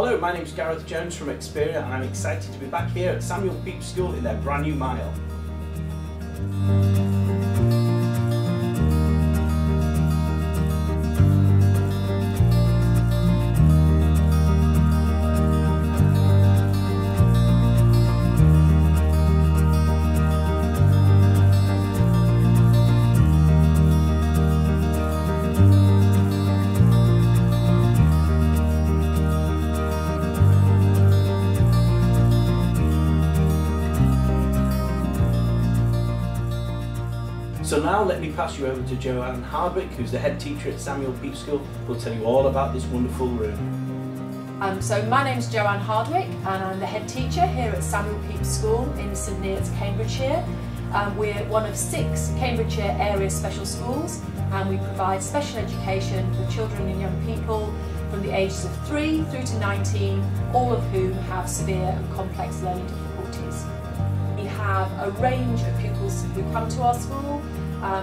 Hello, my name is Gareth Jones from Experia and I'm excited to be back here at Samuel Pepys School in their brand new M.i.L.E. So now let me pass you over to Joanne Hardwick, who's the head teacher at Samuel Pepys School, who'll tell you all about this wonderful room. So my name's Joanne Hardwick and I'm the head teacher here at Samuel Pepys School in St Neots, Cambridgeshire. We're one of 6 Cambridgeshire area special schools and we provide special education for children and young people from the ages of 3 through to 19, all of whom have severe and complex learning difficulties. We have a range of pupils who come to our school,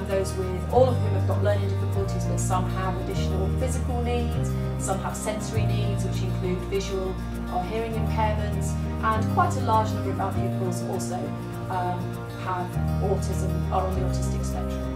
those with all of whom have got learning difficulties, but some have additional physical needs, some have sensory needs which include visual or hearing impairments, and quite a large number of our pupils also have autism or on the autistic spectrum.